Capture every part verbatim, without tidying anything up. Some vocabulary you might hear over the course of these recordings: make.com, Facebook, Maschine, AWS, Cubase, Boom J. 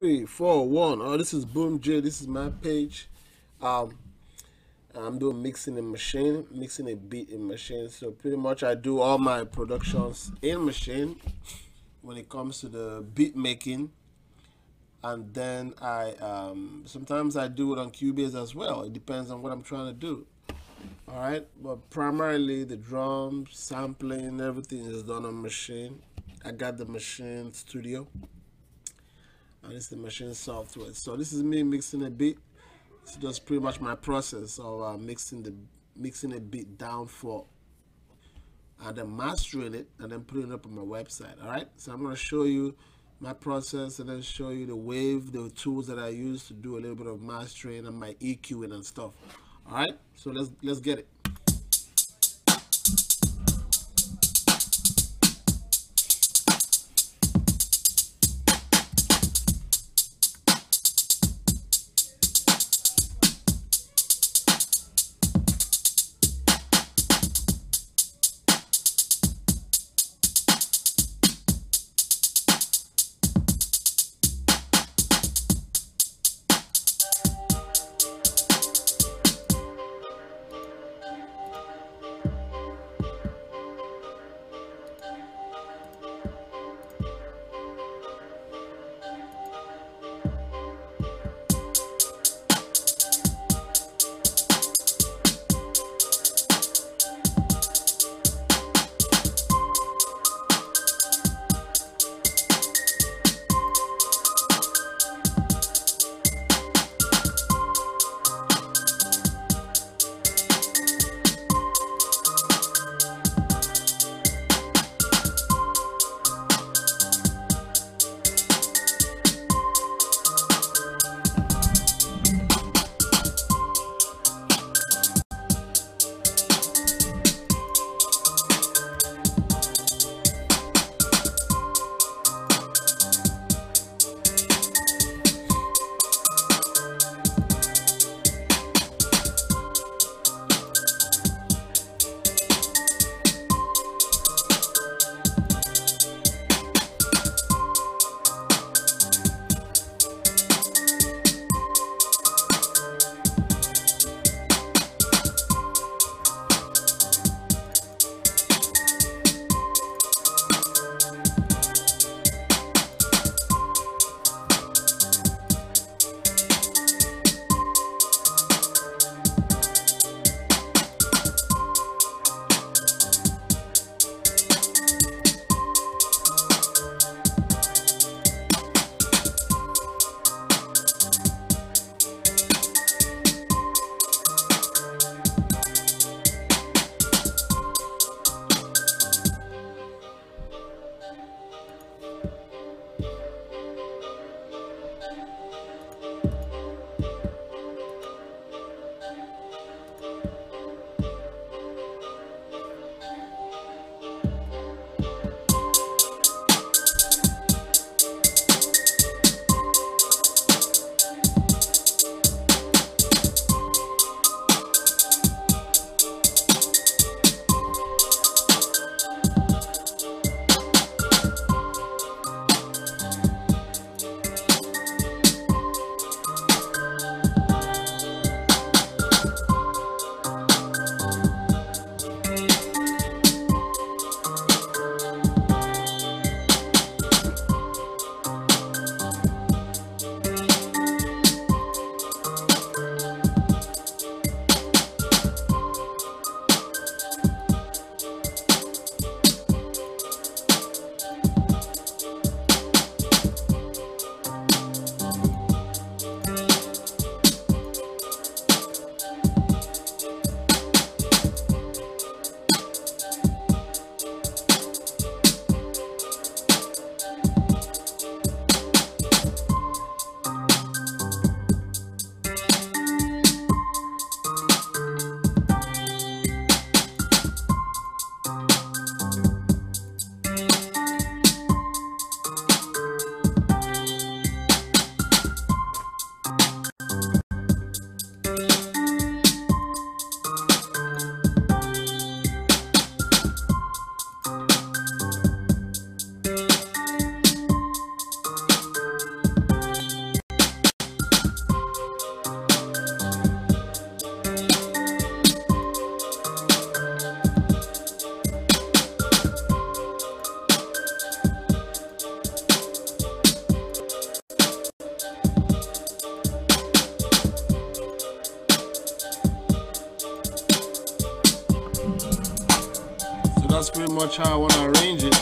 three four one. Oh, this is Boom J. This is my page. um I'm doing mixing in machine, mixing a beat in machine. So pretty much I do all my productions in machine when it comes to the beat making, and then I um sometimes I do it on Cubase as well. It depends on what I'm trying to do. All right, but primarily the drum sampling, everything is done on machine. I got the machine studio, and it's the machine software. So this is me mixing a beat. It's just pretty much my process of uh, mixing the mixing a beat down for, and then mastering it, and then putting it up on my website. All right, so I'm going to show you my process, and then show you the wave, the tools that I use to do a little bit of mastering and my EQing and stuff. All right, so let's let's get it. pretty much how I want to arrange it.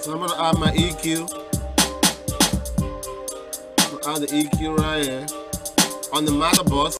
So I'm gonna add my E Q. I'll add the E Q right here on the matter bus.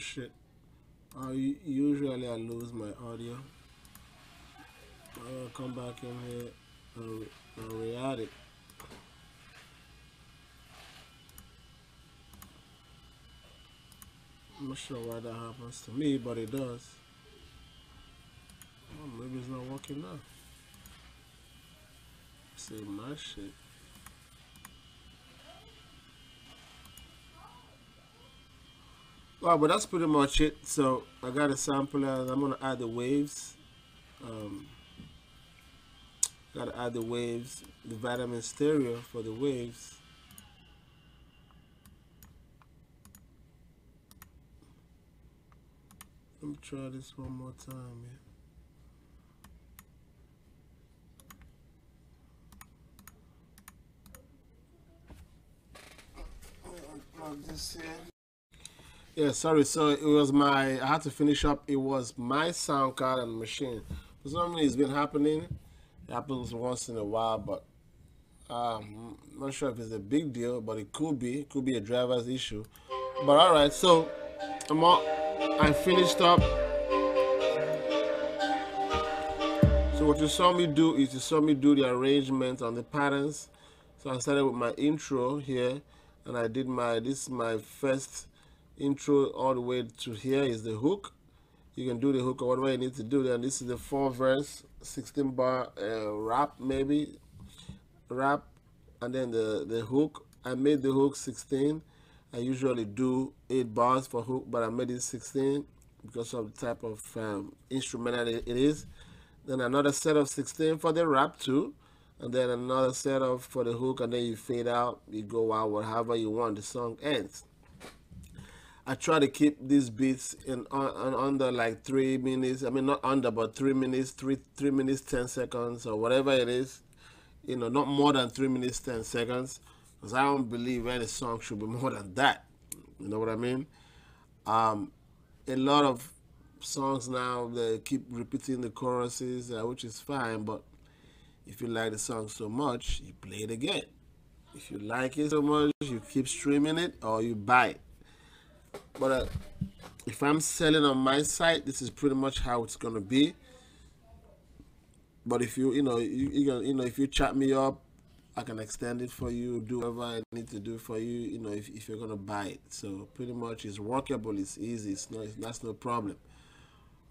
Shit. I usually I lose my audio. I'll come back in here and re-add it. I'm not sure why that happens to me, but it does. Oh, maybe it's not working now. Save my shit. Wow, but that's pretty much it. So I got a sampler and I'm gonna add the waves. Um, gotta add the waves, the vitamin stereo for the waves. Let me try this one more time here. Plug this in. Yeah, sorry, so it was my, I had to finish up, it was my sound card and machine. For some reason it's been happening, it happens once in a while, but um, I'm not sure if it's a big deal, but it could be, it could be a driver's issue. But alright, so I'm all, I finished up. So what you saw me do is you saw me do the arrangement on the patterns. So I started with my intro here, and I did my, this is my first intro all the way to here is the hook. You can do the hook or whatever you need to do there. This is the four verse, sixteen bar uh, rap, maybe rap, and then the the hook. I made the hook sixteen. I usually do eight bars for hook, but I made it sixteen because of the type of um, instrumental it is. Then another set of sixteen for the rap too, and then another set of for the hook, and then you fade out, you go out, whatever you want. The song ends. I try to keep these beats in on, on under like three minutes. I mean, not under, but three minutes, three three minutes ten seconds or whatever it is. You know, not more than three minutes ten seconds. Because I don't believe any song should be more than that. You know what I mean? Um, a lot of songs now, they keep repeating the choruses, uh, which is fine. But if you like the song so much, you play it again. If you like it so much, you keep streaming it or you buy it. But uh, if I'm selling on my site, this is pretty much how it's going to be. But if you, you know, you, you know, if you chat me up, I can extend it for you, do whatever I need to do for you, you know, if, if you're going to buy it. So pretty much it's workable, it's easy, it's no, it's, that's no problem.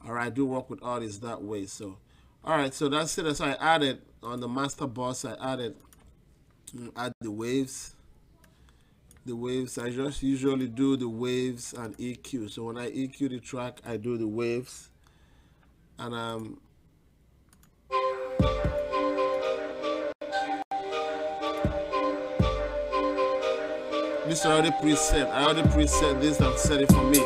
All right, I do work with artists that way. So, all right, so that's it. So I added on the master bus, I added, add the waves, the waves. I just usually do the waves and E Q. So when I E Q the track, I do the waves and um. This I already preset. I already preset this and set it for me.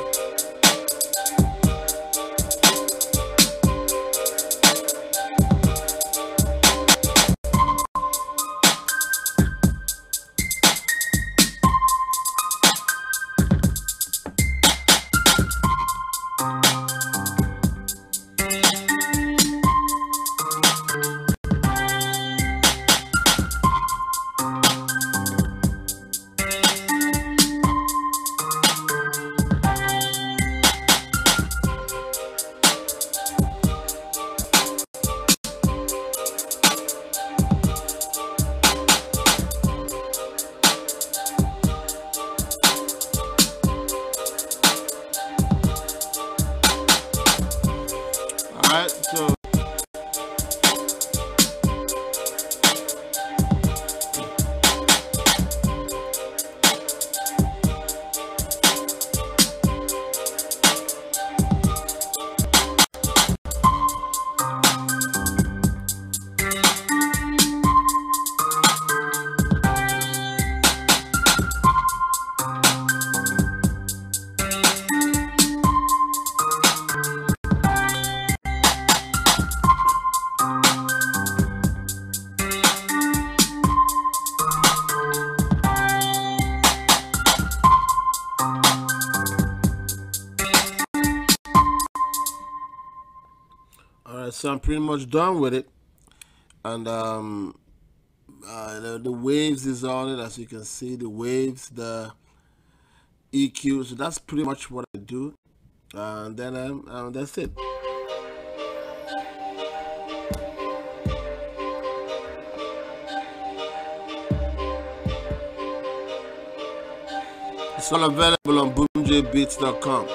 So I'm pretty much done with it, and um, uh, the, the waves is on it, as you can see, the waves, the E Q. So that's pretty much what I do, uh, and then um, um, that's it. It's all available on boom j beats dot com.